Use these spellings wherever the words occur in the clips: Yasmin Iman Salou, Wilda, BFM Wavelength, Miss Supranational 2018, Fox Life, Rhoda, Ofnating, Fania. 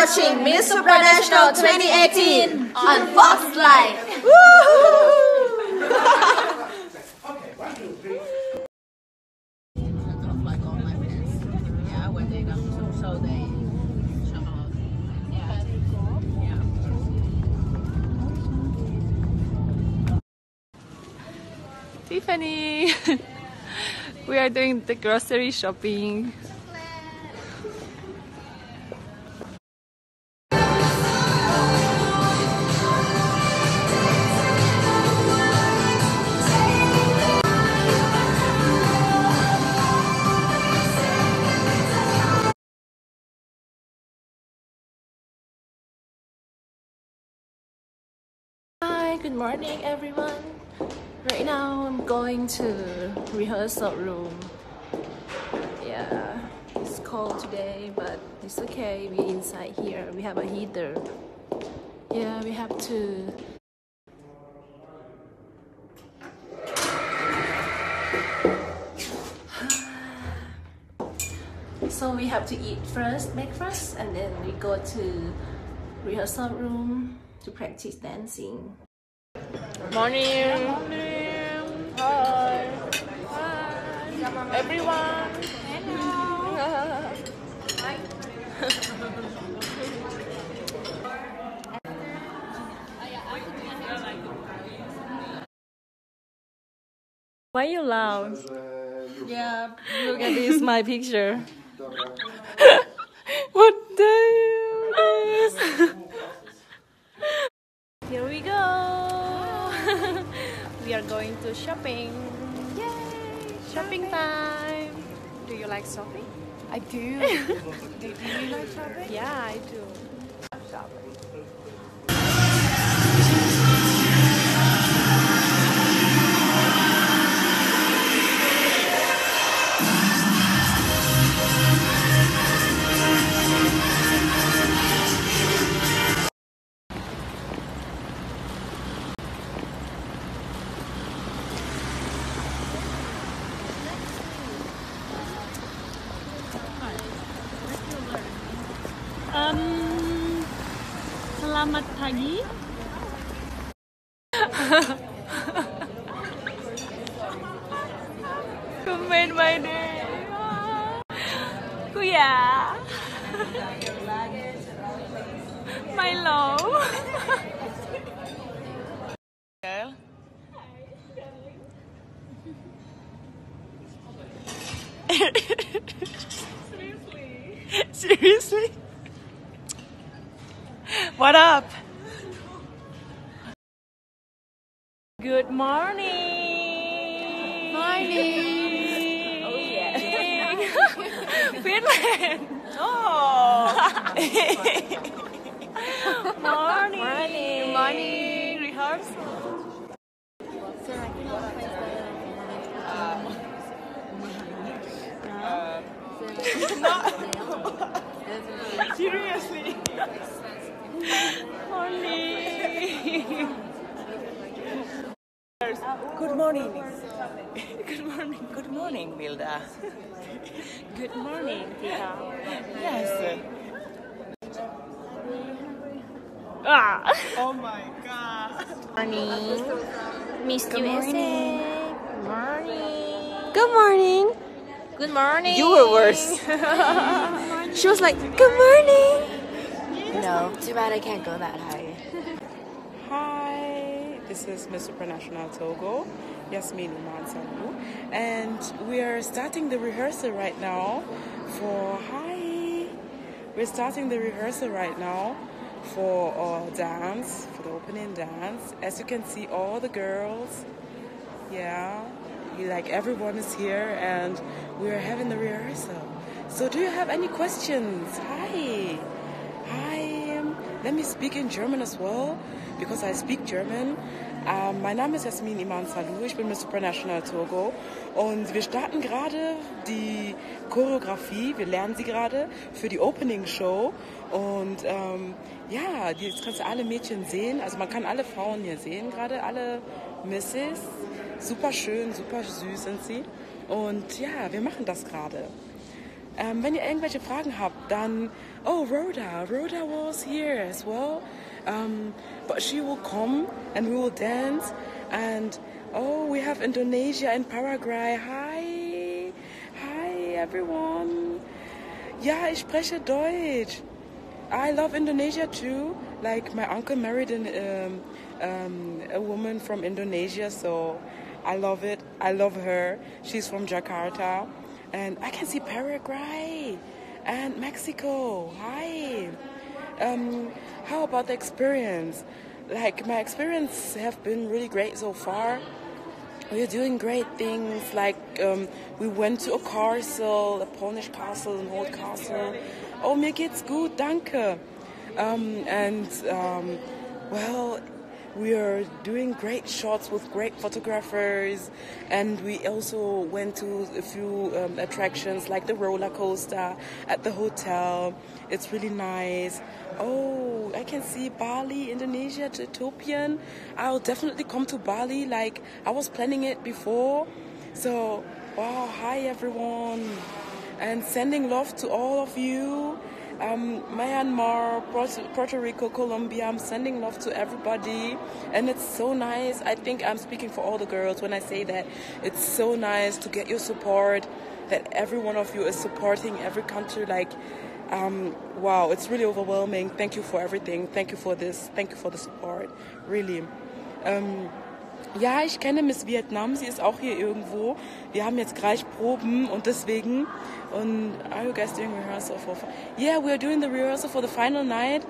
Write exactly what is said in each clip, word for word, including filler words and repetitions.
watching Miss Supranational twenty eighteen on Fox Life. Tiffany, we are doing the grocery shopping. Hi, good morning everyone. Right now, I'm going to rehearsal room. Yeah, it's cold today, but it's okay. We're inside here. We have a heater. Yeah, we have to. So we have to eat first, make first, and then we go to rehearsal room to practice dancing. Morning. Yeah, morning. Hi. Hi. Everyone. Hello. Hi. Why you loud? Yeah. Look at this, my picture. What the hell is? Here we go. We are going to shopping. Yay! Shopping, shopping time. Do you like shopping? I do. do, do you like shopping? Yeah, I do. Shopping. Um, selamat pagi. You made my day. Kuya. My love. Girl. Seriously. Seriously. What up? Good morning. Morning. Oh yeah. Finland. Oh. Morning. Morning. Morning. Rehearsal. Uh, Seriously. Morning. Good morning. Good morning. Good morning, Wilda. Good morning, Tita. Yes. Ah. Oh my God. Morning. Miss U S A. Morning. Morning. Good morning. Good morning. You were worse. She was like, good morning. No, too bad I can't go that high. Hi, this is Miss Supranational Togo, Yasmin Iman Salou, and we are starting the rehearsal right now for hi. We're starting the rehearsal right now for our dance, for the opening dance. As you can see, all the girls, yeah, like everyone is here, and we are having the rehearsal. So, do you have any questions? Hi. Let me speak in German as well, because I speak German. Um, mein Name ist Yasmin Iman Salou, ich bin Miss Supranational Togo und wir starten gerade die Choreografie, wir lernen sie gerade für die Opening Show und ähm, ja, jetzt kannst du alle Mädchen sehen, also man kann alle Frauen hier sehen gerade, alle Misses, super schön, super süß sind sie und ja, wir machen das gerade. Um, wenn ihr irgendwelche Fragen habt, dann, oh, Rhoda, Rhoda was here as well, um, but she will come and we will dance, and oh, we have Indonesia and Paraguay, hi, hi everyone, ja, ich spreche Deutsch, I love Indonesia too, like my uncle married an, um, um, a woman from Indonesia, so I love it, I love her, she's from Jakarta. And I can see Paraguay and Mexico. Hi. Um, how about the experience? Like, my experience have been really great so far. We're doing great things. Like, um, we went to a castle, a Polish castle, an old castle. Oh, mir geht's gut, danke. Um, and, um, well, we are doing great shots with great photographers, and we also went to a few um, attractions like the roller coaster at the hotel. It's really nice. Oh, I can see Bali, Indonesia, Ethiopian. I'll definitely come to Bali, like I was planning it before. So, wow, hi everyone. And sending love to all of you. Um, Myanmar, Puerto Rico, Colombia, I'm sending love to everybody, and it's so nice. I think I'm speaking for all the girls when I say that it's so nice to get your support, that every one of you is supporting every country, like, um, wow, it's really overwhelming. Thank you for everything, thank you for this, thank you for the support, really. Um, ja, ich kenne Miss Vietnam, sie ist auch hier irgendwo. Wir haben jetzt gleich Proben und deswegen. Und are you guys doing rehearsal for? Yeah, we are doing the rehearsal for the final night.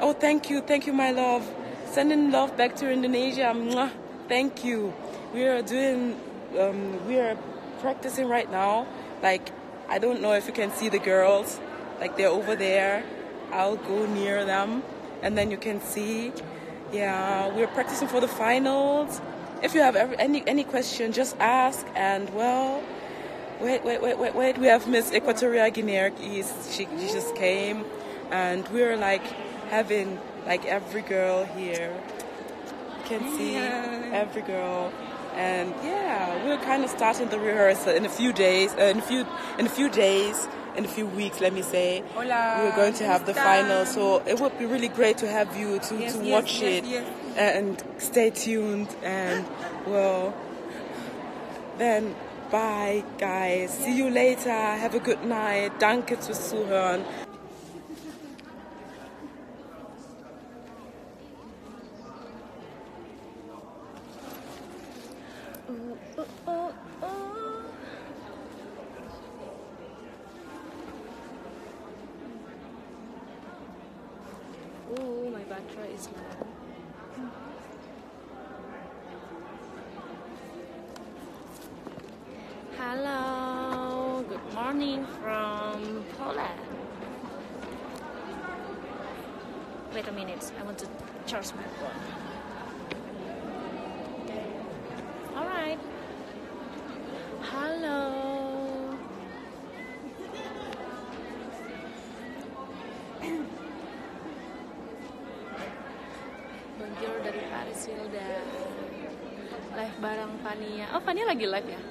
Oh, thank you, thank you, my love. Sending love back to Indonesia. Mwah. Thank you. We are doing, um, we are practicing right now. Like, I don't know if you can see the girls. Like, they're over there. I'll go near them, and then you can see. Yeah, we're practicing for the finals. If you have any any question, just ask. And well, wait, wait, wait, wait, wait. We have Miss Equatorial Guinea East. She, she just came, and we're like having like every girl here. You can see every girl, and yeah, we're kind of starting the rehearsal in a few days. Uh, in a few in a few days. In a few weeks, let me say, Hola, we're going to have the final, so it would be really great to have you to, yes, to yes, watch yes, it yes. And stay tuned, and well, then bye guys, yes. See you later, have a good night, danke fürs Zuhören. Hello, good morning from Poland. Wait a minute, I want to charge my phone. All right. Hello. Bonjour dari Paris Wilda. Live bareng Fania. Oh, Fania lagi live ya?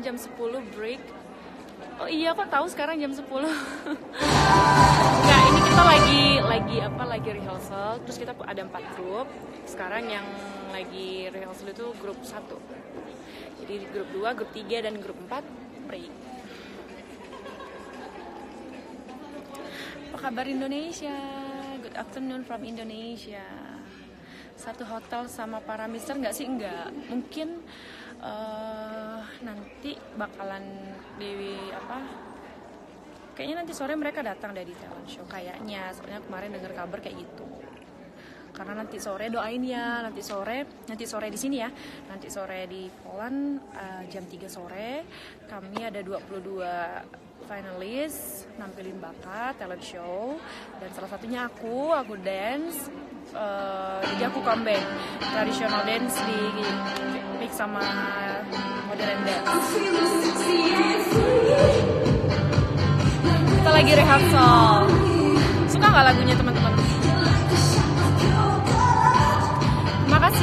Jam sepuluh break. Oh iya, kok tahu sekarang jam sepuluh. Nah, ini kita lagi lagi apa lagi rehearsal. Terus kita ada empat grup. Sekarang yang lagi rehearsal itu grup satu. Jadi grup dua, grup tiga dan grup empat break. Apa kabar Indonesia? Good afternoon from Indonesia. Satu hotel sama para mister nggak sih? Enggak. Mungkin Uh, nanti bakalan di apa kayaknya nanti sore mereka datang dari talent show kayaknya, soalnya kemarin dengar kabar kayak gitu. Karena nanti sore doain ya, nanti sore nanti sore di sini ya, nanti sore di Poland uh, jam tiga sore kami ada dua puluh dua finalis nampilin bakat talent show, dan salah satunya aku aku dance. Uh, jadi aku comeback traditional dance di mix sama modern dance. Kita lagi rehearsal. Suka nggak lagunya teman-teman? Terima kasih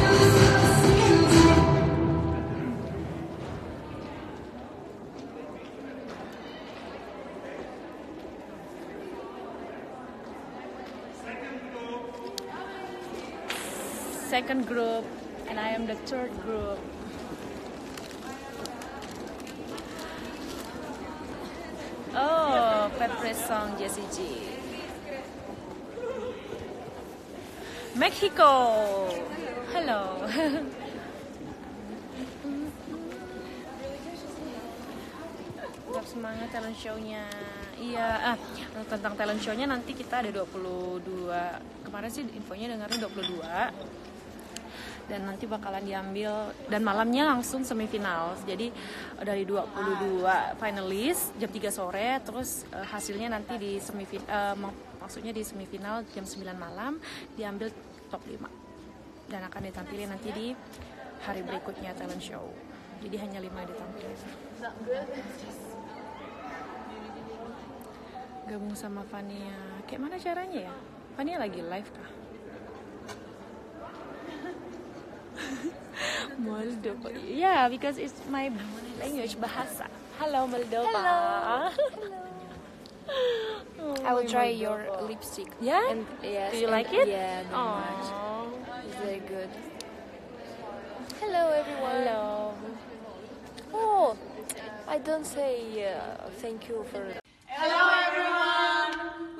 Second group, and I am the third group. Oh, Pepre Song, Jessie G. Mexico! Hello. Tetap semangat talent show-nya. Iya, ah, tentang talent show-nya nanti kita ada dua puluh dua. Kemarin sih infonya dengarnya dua puluh dua. Dan nanti bakalan diambil, dan malamnya langsung semifinal. Jadi dari dua puluh dua finalis jam tiga sore, terus uh, hasilnya nanti di semifinal, uh, maksudnya di semifinal jam sembilan malam diambil top lima. Dan akan ditampilin nanti di hari berikutnya talent show. Jadi hanya lima ditampilin. Gabung sama Fania. Kayak mana caranya ya? Fania lagi live kah? Moldova. Yeah, because it's my language, Bahasa. Hello, Moldova. Hello. Hello. I will try your lipstick. Yeah? And, yes, do you and, like it? Yeah, very much. It's very good. Hello, everyone. Hello. Oh, I don't say uh, thank you for... Hello, everyone.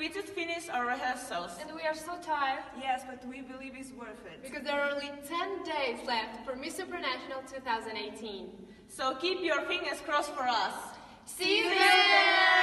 We just finished our rehearsals. And we are so tired. Yes, but we believe it's worth it. Because there are only ten days left for Miss Supranational twenty eighteen. So keep your fingers crossed for us. See you there!